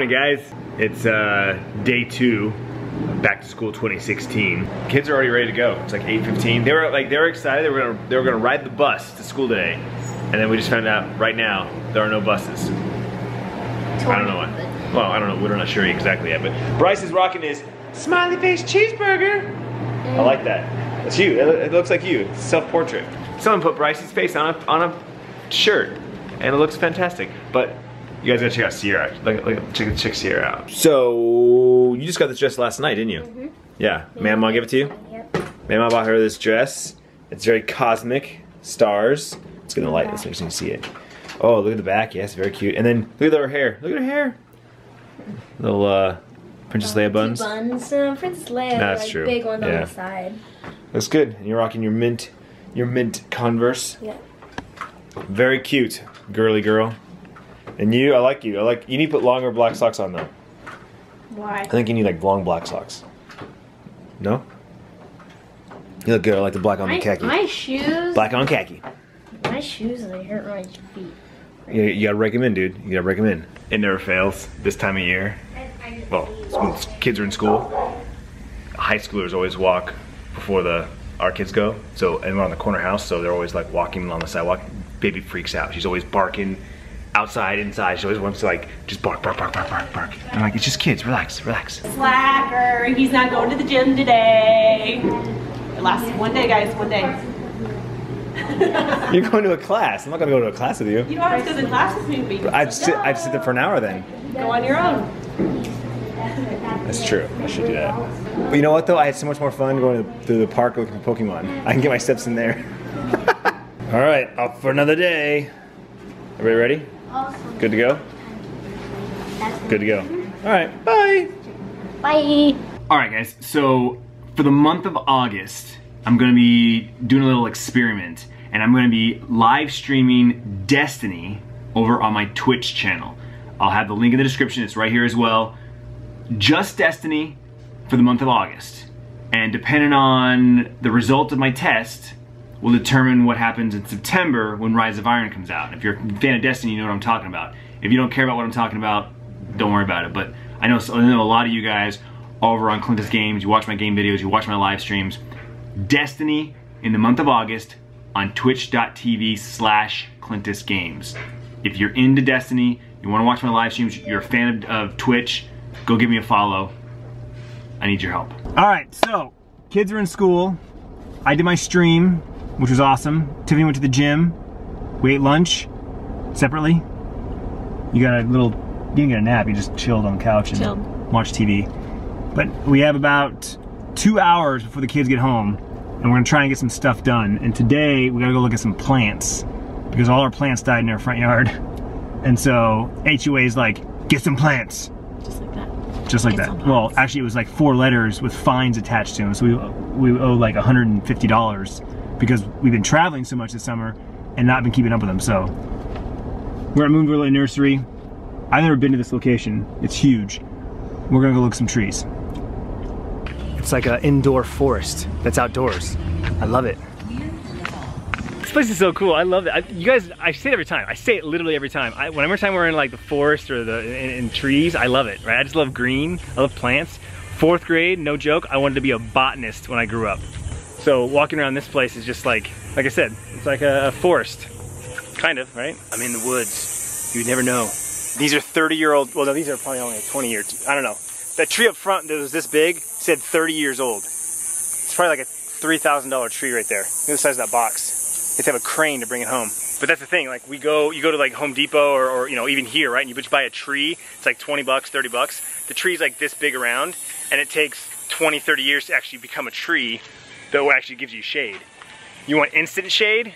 Morning guys, it's day two of back to school 2016. Kids are already ready to go. It's like 8:15. They were excited. They were gonna ride the bus to school today, and then we just found out right now there are no buses. I don't know what. Well, I don't know. We're not sure exactly yet. But Bryce is rocking his smiley face cheeseburger. I like that. That's you. It looks like you. It's a self-portrait. Someone put Bryce's face on a shirt, and it looks fantastic. But you guys gotta check out Sierra. Check Sierra out. So you just got this dress last night, didn't you? Mm-hmm. Yeah. Mama gave it to you. Yep. Mama bought her this dress. It's very cosmic stars. It's gonna light this so you can see it. Oh, look at the back. Yes, very cute. And then look at her hair. Look at her hair. Little Princess Leia buns. Princess Leia. That's true. Big ones on the side. Looks good. And you're rocking your mint Converse. Yeah. Very cute, girly girl. And you, I like you. You need to put longer black socks on though. Why? I think you need like long black socks. No? You look good. I like the black on the khaki. My shoes. Black on khaki. My shoes, they hurt my feet. You gotta break them in, dude. You gotta break them in. It never fails this time of year. Well, when kids are in school, high schoolers always walk before our kids go. So, and we're on the corner house, so they're always like walking along the sidewalk. Baby freaks out. She's always barking. Outside, inside, she always wants to like just bark, bark, bark, bark, bark, bark. I'm like, it's just kids, relax, relax. Slacker, he's not going to the gym today. It lasts one day, guys, one day. You're going to a class. I'm not gonna go to a class with you. You don't have to go to class with me. I'd sit there for an hour then. Go on your own. That's true, I should do that. But you know what though, I had so much more fun going through the park looking for Pokemon. I can get my steps in there. All right, up for another day. Everybody ready? Awesome. Good to go? Good to go. Alright, bye! Bye! Alright guys, so for the month of August, I'm gonna be doing a little experiment and I'm gonna be live streaming Destiny over on my Twitch channel. I'll have the link in the description, it's right here as well. Just Destiny for the month of August. And depending on the result of my test, will determine what happens in September when Rise of Iron comes out. And if you're a fan of Destiny, you know what I'm talking about. If you don't care about what I'm talking about, don't worry about it. But I know a lot of you guys over on ClintusGames, you watch my game videos, you watch my live streams. Destiny in the month of August on twitch.tv/ClintusGames. If you're into Destiny, you wanna watch my live streams, you're a fan of Twitch, go give me a follow. I need your help. All right, so kids are in school. I did my stream, which was awesome. Tiffany went to the gym. We ate lunch separately. You didn't get a nap, you just chilled on the couch and watched TV. But we have about 2 hours before the kids get home, and we're gonna try and get some stuff done. And today, we gotta go look at some plants, because all our plants died in our front yard. And so, HOA's like, get some plants. Just like that. Just like that. Well, actually it was like 4 letters with fines attached to them, so we owe like $150. Because we've been traveling so much this summer and not been keeping up with them, so. We're at Moon Valley Nursery. I've never been to this location. It's huge. We're gonna go look at some trees. It's like an indoor forest that's outdoors. I love it. This place is so cool, I love it. You guys, I say it every time. I say it literally every time. Whenever time we're in like the forest or in trees, I love it, right? I just love green, I love plants. 4th grade, no joke, I wanted to be a botanist when I grew up. So walking around this place is just like I said, it's like a forest. Kind of, right? I'm in the woods. You'd never know. These are 30-year-old, well no, these are probably only 20-year, I don't know. That tree up front that was this big said 30 years old. It's probably like a $3,000 tree right there. Look at the size of that box. You have to have a crane to bring it home. But that's the thing, like you go to like Home Depot or you know, even here, right? And you just buy a tree, it's like 20 bucks, 30 bucks. The tree's like this big around and it takes 20, 30 years to actually become a tree. Though it actually gives you shade. You want instant shade?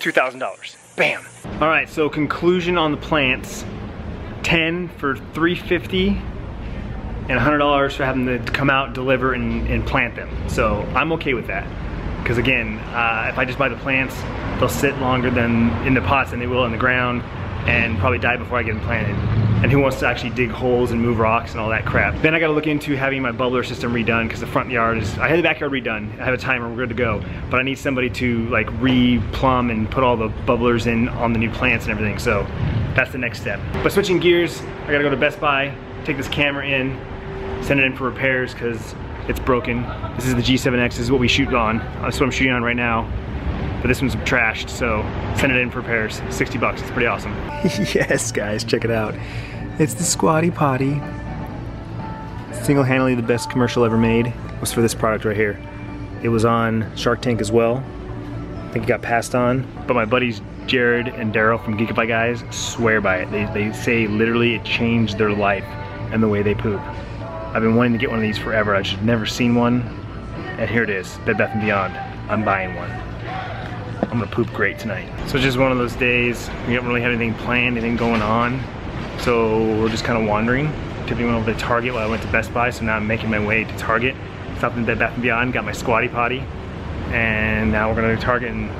$2,000. Bam! All right, so conclusion on the plants. 10 for $350 and $100 for having to come out, deliver, and plant them. So I'm okay with that. Because again, if I just buy the plants, they'll sit longer than in the pots than they will in the ground and probably die before I get them planted. And who wants to actually dig holes and move rocks and all that crap. Then I gotta look into having my bubbler system redone because the front yard is, I had the backyard redone, I have a timer, we're good to go. But I need somebody to like re-plumb and put all the bubblers in on the new plants and everything. So that's the next step. But switching gears, I gotta go to Best Buy, take this camera in, send it in for repairs because it's broken. This is the G7X, this is what we shoot on. That's what I'm shooting on right now. But this one's trashed, so send it in for repairs. 60 bucks, it's pretty awesome. Yes, guys, check it out. It's the Squatty Potty. Single-handedly the best commercial ever made was for this product right here. It was on Shark Tank as well. I think it got passed on, but my buddies Jared and Daryl from Geekify Guys swear by it. They say literally it changed their life and the way they poop. I've been wanting to get one of these forever. I've just never seen one, and here it is, Bed Bath & Beyond. I'm buying one. I'm gonna poop great tonight. So it's just one of those days, we don't really have anything planned, anything going on, so we're just kind of wandering. Tiffany went over to Target while I went to Best Buy, so now I'm making my way to Target. Stopped in Bed Bath & Beyond, got my Squatty Potty, and now we're gonna go to Target, and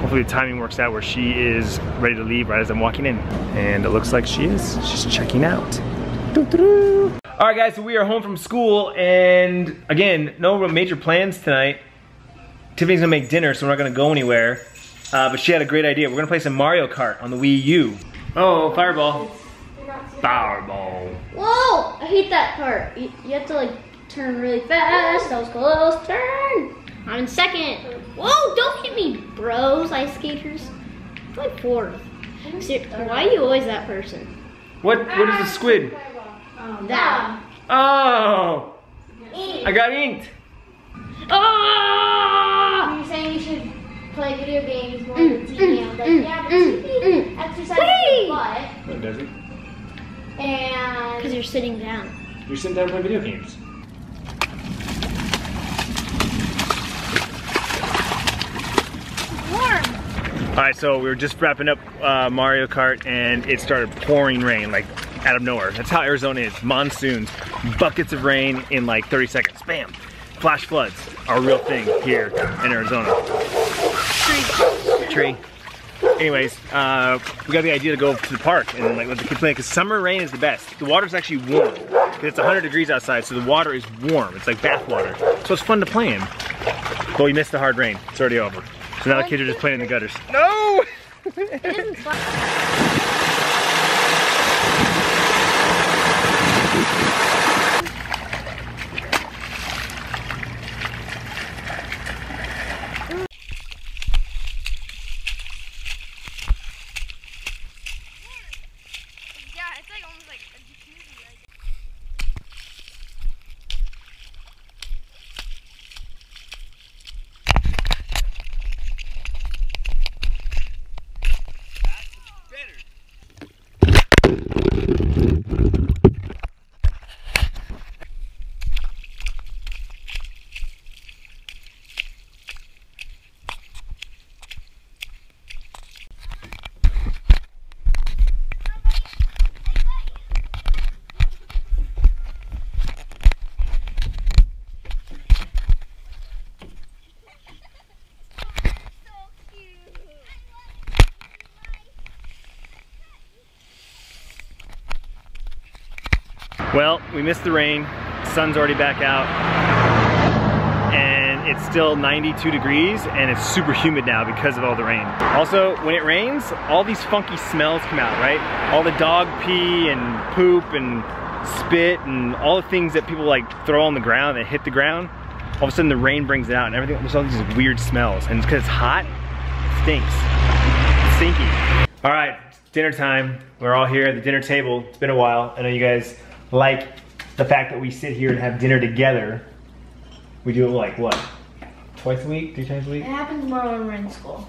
hopefully the timing works out where she is ready to leave right as I'm walking in. And it looks like she is. She's checking out. Doo-doo-doo. All right, guys, so we are home from school, and again, no major plans tonight. Tiffany's gonna make dinner, so we're not gonna go anywhere. But she had a great idea. We're gonna play some Mario Kart on the Wii U. Oh, fireball. Fireball. Whoa! I hate that part. You have to like turn really fast. That was close. Turn! I'm in second. Whoa! Don't hit me, bros, ice skaters. I'm like fourth. Why are you always that person? What is a squid? That. Oh! Inked. I got inked. Oh! You're saying you should play video games more than TV. Like, yeah, but TV exercises your butt. It doesn't. And because you're sitting down. You're sitting down playing video games. Warm. All right, so we were just wrapping up Mario Kart, and it started pouring rain, like out of nowhere. That's how Arizona is. Monsoons, buckets of rain in like 30 seconds. Bam! Flash floods are a real thing here in Arizona. Tree. Anyways, we got the idea to go to the park and like let the kids play because summer rain is the best. The water's actually warm because it's 100 degrees outside, so the water is warm. It's like bath water, so it's fun to play in. But we missed the hard rain. It's already over. So now the kids are just playing in the gutters. No! It isn't fun. Well, we missed the rain, the sun's already back out, and it's still 92 degrees, and it's super humid now because of all the rain. Also, when it rains, all these funky smells come out, right? All the dog pee and poop and spit and all the things that people like throw on the ground that hit the ground, all of a sudden the rain brings it out and everything, there's all these weird smells, and because it's hot, it stinks. It's stinky. All right, dinner time. We're all here at the dinner table. It's been a while. I know you guys like the fact that we sit here and have dinner together. We do it like what? Twice a week? 3 times a week? It happens more when we're in school.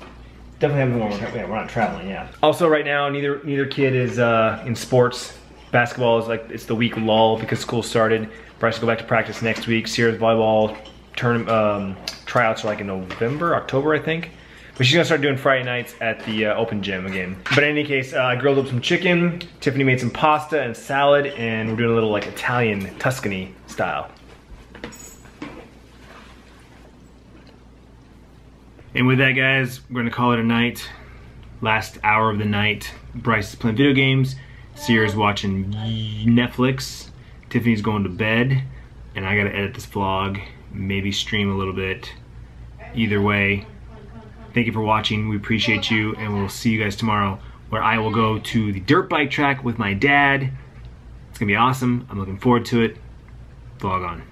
Definitely happens more when we're not traveling, yeah. Also right now, neither kid is in sports. Basketball is like, it's the week lull because school started. Bryce will go back to practice next week. Sierra's volleyball tryouts are like in November, October I think. But she's gonna start doing Friday nights at the open gym again. But in any case, I grilled up some chicken, Tiffany made some pasta and salad, and we're doing a little like Italian, Tuscany style. And with that, guys, we're gonna call it a night. Last hour of the night, Bryce is playing video games, Sierra's watching Netflix, Tiffany's going to bed, and I gotta edit this vlog, maybe stream a little bit. Either way, thank you for watching, we appreciate you, and we'll see you guys tomorrow where I will go to the dirt bike track with my dad. It's gonna be awesome. I'm looking forward to it. Vlog on.